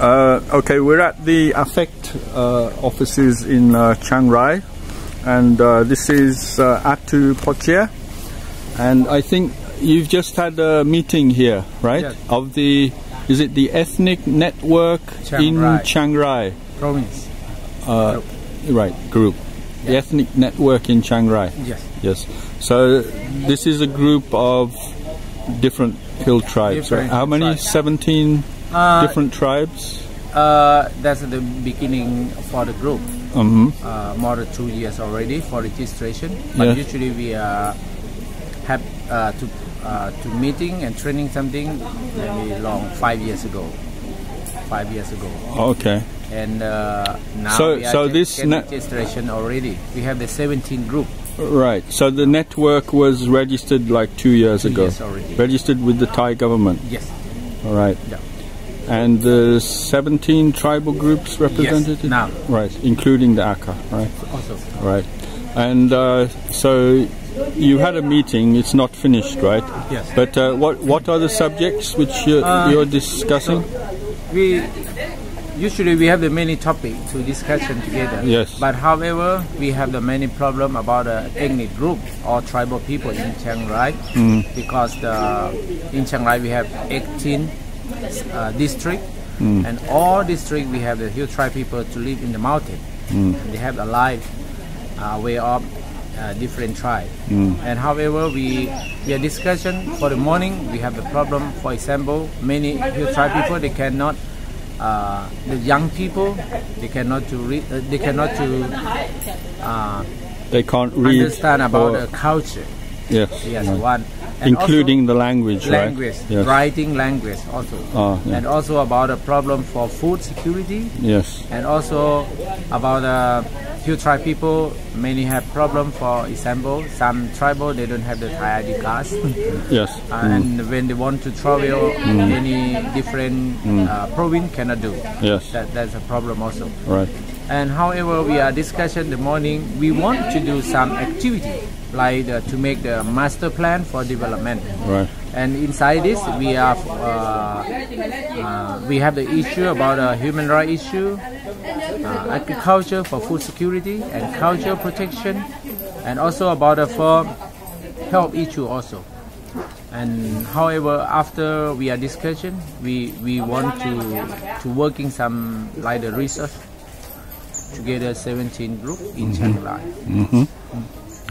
Okay, we're at the AFECT offices in Chiang Rai, and this is Athu Pochear, and I think you've just had a meeting here, right? Yes. Of the, is it the ethnic network in Chiang Rai province? Right, group. Yes. The ethnic network in Chiang Rai. Yes. Yes. So this is a group of different hill tribes. Different, right? How many? Tribes. 17 different tribes. That's the beginning for the group. More than 2 years already for registration. But yes, usually we have to meeting and training something maybe long 5 years ago. 5 years ago. Okay. And now so, we are this registration already. We have the 17 group. Right. So the network was registered like 2 years ago. Yes, already. Registered with the Thai government. Yes. All right. Yeah. And the 17 tribal groups represented? Yes, now. Right, including the Akha, right? Also. Right. And so you had a meeting, it's not finished, right? Yes. But what are the subjects which you're discussing? We usually we have the many topics to discussion together. Yes. But however, we have the many problem about ethnic group or tribal people in Chiang Rai, because in Chiang Rai we have 18 district, and all district we have the hill tribe people to live in the mountain. And they have a life way of different tribe. And however, we are discussion for the morning. We have the problem. For example, many hill tribe people they cannot the young people they cannot to read. They cannot to they can't read, understand about the culture. Yes. Yes. Right. One. And including the language, right? Yes. Writing language also, yeah. And also about a problem for food security. Yes. And also about few tribe people, many have problem. For example, some tribal they don't have the Thai ID cards. Yes. And when they want to travel, many different province cannot do. Yes. That's a problem also. Right. And however, we are discussing the morning. We want to do some activity, like to make the master plan for development. Right. And inside this, we have the issue about human rights issue, agriculture for food security and cultural protection, and also about the health issue also. And however, after we are discussing, we want to work in some like the research. Together 17 group in Chiang Rai.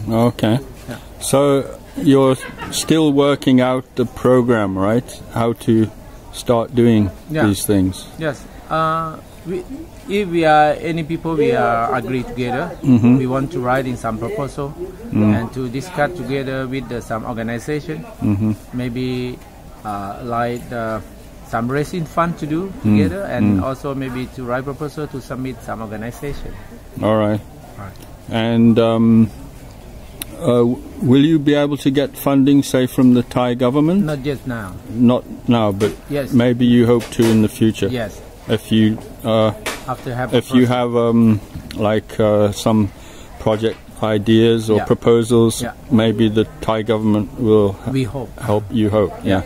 Okay. Yeah. So you're still working out the program, right? How to start doing these things. Yes. If we are any people, we are agree together. We want to write in some proposal and to discuss together with some organization. Maybe like the some raising fund to do together, and also maybe to write proposal to submit some organization. All right. All right. And will you be able to get funding, say, from the Thai government? Not just now. Not now, but yes, maybe you hope to in the future. Yes. If you have like some project ideas or proposals, maybe the Thai government will. We hope. Help you hope. Yeah.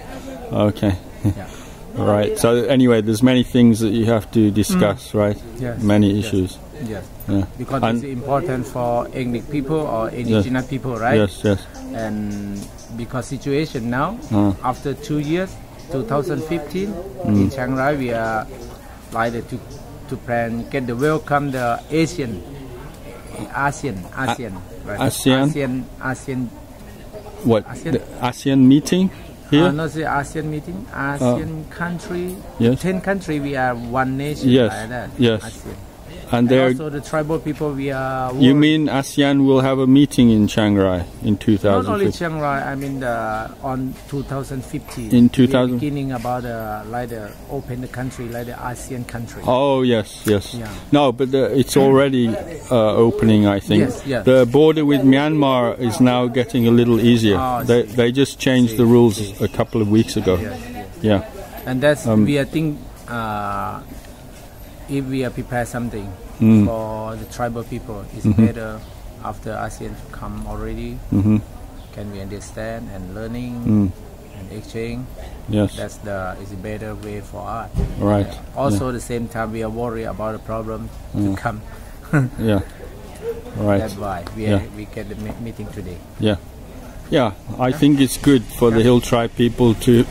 Okay. Yeah. All right. So anyway, there's many things that you have to discuss, right? Yes. Many issues. Yes. Yeah. Because it's important for ethnic people or indigenous people, right? Yes. Yes. And because situation now, after 2 years, 2015, in Chiang Rai, we are like to plan get the welcome the ASEAN. What? ASEAN? The ASEAN meeting. Not the ASEAN meeting, ASEAN country, 10 country, we are one nation. Yes, like that, yes. ASEAN. And also the tribal people, we are... You mean ASEAN will have a meeting in Chiang Rai in 2015? Not only Chiang Rai, I mean on 2015. In 2000? Beginning about like the open the country, like the ASEAN country. Oh, yes, yes. Yeah. No, but it's already opening, I think. Yes, yes. The border with Myanmar is now getting a little easier. Oh, they just changed the rules a couple of weeks ago. Yes, yes. Yeah. And that's, we I think... if we are prepare something for the tribal people, it's better after ASEAN come already. Can we understand and learning and exchange. Yes, that's the is a better way for us. Right. Also, yeah. The same time we are worried about the problem to come. Yeah. Right. That's why we get the meeting today. Yeah. Yeah, I think it's good for the Hill Tribe people to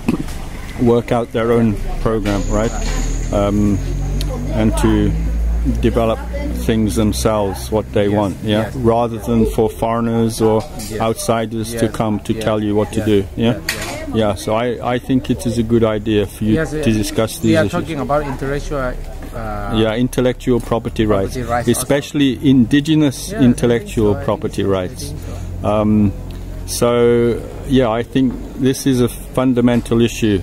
work out their own program, right? And to develop things themselves, what they want, yeah? Yes. Rather than for foreigners or outsiders to come to tell you what to do, yeah? Yes. Yeah, so I think it is a good idea for you to discuss these issues. We are talking about intellectual... intellectual property rights, especially also. Indigenous intellectual property rights. So. So, yeah, I think this is a fundamental issue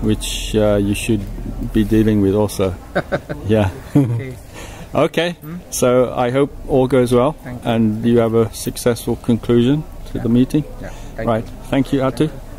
which you should be dealing with also. Yeah. Okay. Okay. So I hope all goes well and you have a successful conclusion to the meeting. Yeah. Thank you. Thank you, Athu.